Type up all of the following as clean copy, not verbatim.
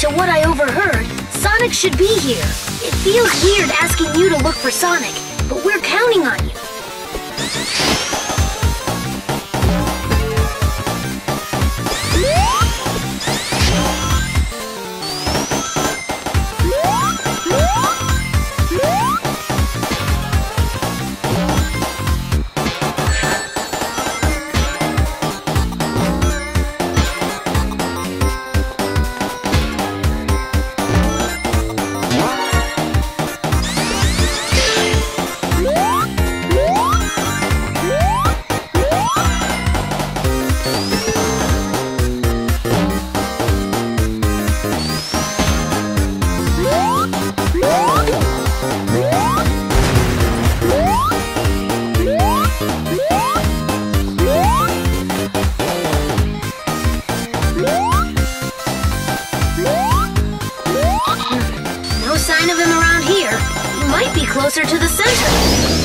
to what I overheard, Sonic should be here. It feels weird asking you to look for Sonic, but we're counting on you. Sign of him around here. He might be closer to the center.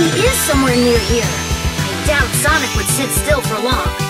He is somewhere near here. I doubt Sonic would sit still for long.